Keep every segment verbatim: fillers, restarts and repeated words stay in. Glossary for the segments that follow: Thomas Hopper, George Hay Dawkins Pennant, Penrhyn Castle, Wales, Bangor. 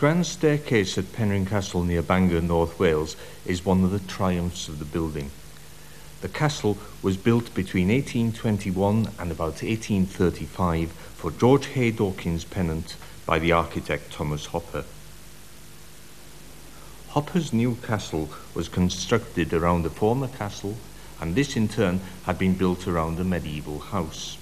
grand staircase at Penrhyn Castle near Bangor, North Wales, is one of the triumphs of the building. The castle was built between eighteen twenty-one and about eighteen thirty-five for George Hay Dawkins Pennant by the architect Thomas Hopper. Hopper's new castle was constructed around the former castle, and this in turn had been built around a medieval house.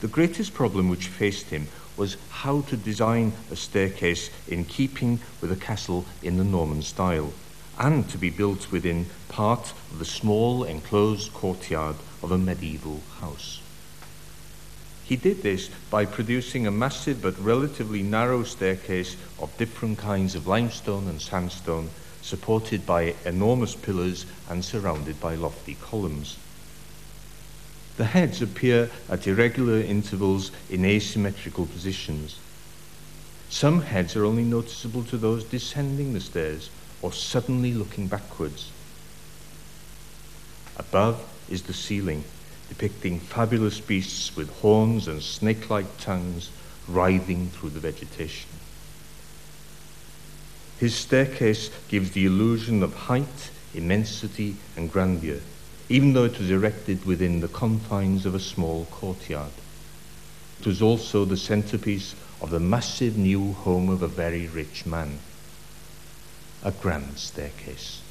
The greatest problem which faced him was how to design a staircase in keeping with a castle in the Norman style, and to be built within part of the small enclosed courtyard of a medieval house. He did this by producing a massive but relatively narrow staircase of different kinds of limestone and sandstone, supported by enormous pillars and surrounded by lofty columns. The heads appear at irregular intervals in asymmetrical positions. Some heads are only noticeable to those descending the stairs or suddenly looking backwards. Above is the ceiling, depicting fabulous beasts with horns and snake-like tongues writhing through the vegetation. His staircase gives the illusion of height, immensity, and grandeur, even though it was erected within the confines of a small courtyard. It was also the centerpiece of the massive new home of a very rich man, a grand staircase.